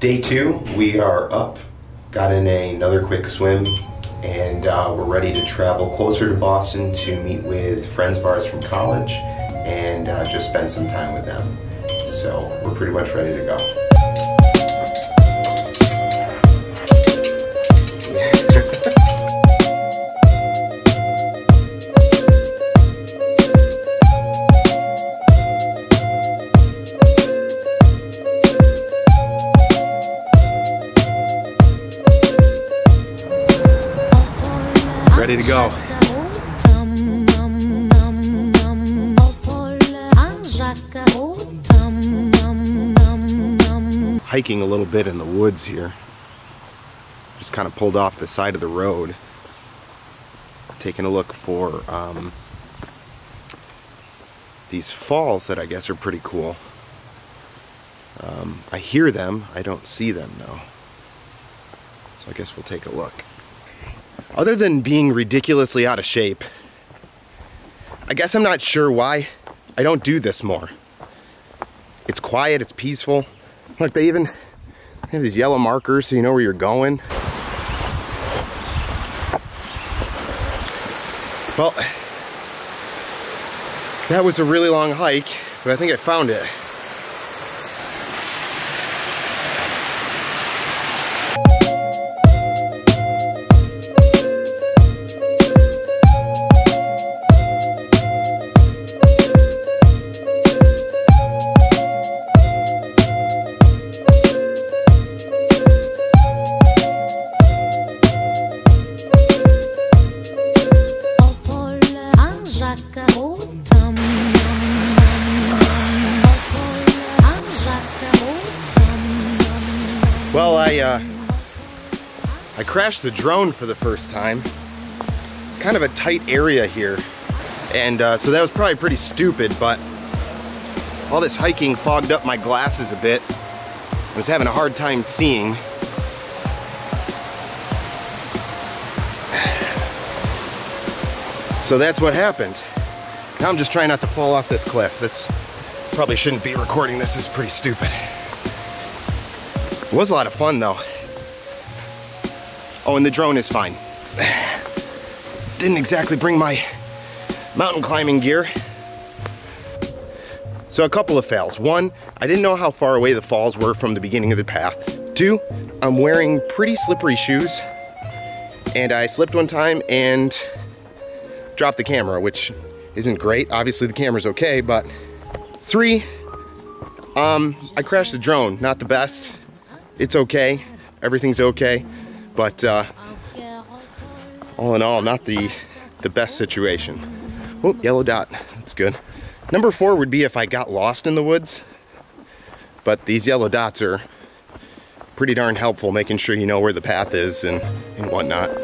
Day two, we are up, got in another quick swim, and we're ready to travel closer to Boston to meet with friends of ours from college and just spend some time with them. So we're pretty much ready to go. Ready to go. Hiking a little bit in the woods here. Just kind of pulled off the side of the road. Taking a look for these falls that I guess are pretty cool. I hear them, I don't see them though. So I guess we'll take a look. Other than being ridiculously out of shape, I guess I'm not sure why I don't do this more. It's quiet, it's peaceful. Look, they even have these yellow markers so you know where you're going. Well, that was a really long hike, but I think I found it. Well, I crashed the drone for the first time. It's kind of a tight area here, and so that was probably pretty stupid, but all this hiking fogged up my glasses a bit. I was having a hard time seeing. So that's what happened. Now I'm just trying not to fall off this cliff. That's probably shouldn't be recording this, it's pretty stupid. It was a lot of fun though. Oh, and the drone is fine. Didn't exactly bring my mountain climbing gear. So a couple of fails. One, I didn't know how far away the falls were from the beginning of the path. Two, I'm wearing pretty slippery shoes and I slipped one time and dropped the camera, which isn't great. Obviously the camera's okay, but three, I crashed the drone, not the best. It's okay, everything's okay, but all in all, not the best situation. Oh, yellow dot, that's good. Number four would be if I got lost in the woods, but these yellow dots are pretty darn helpful, making sure you know where the path is and whatnot.